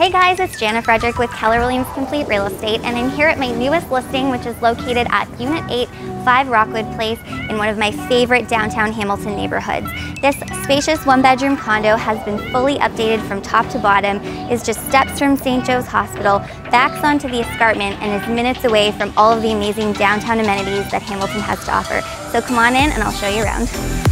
Hey guys, it's Janna Frederick with Keller Williams Complete Real Estate, and I'm here at my newest listing, which is located at Unit 8, 5 Rockwood Place, in one of my favorite downtown Hamilton neighborhoods. This spacious one-bedroom condo has been fully updated from top to bottom, is just steps from St. Joe's Hospital, backs onto the escarpment, and is minutes away from all of the amazing downtown amenities that Hamilton has to offer. So come on in and I'll show you around.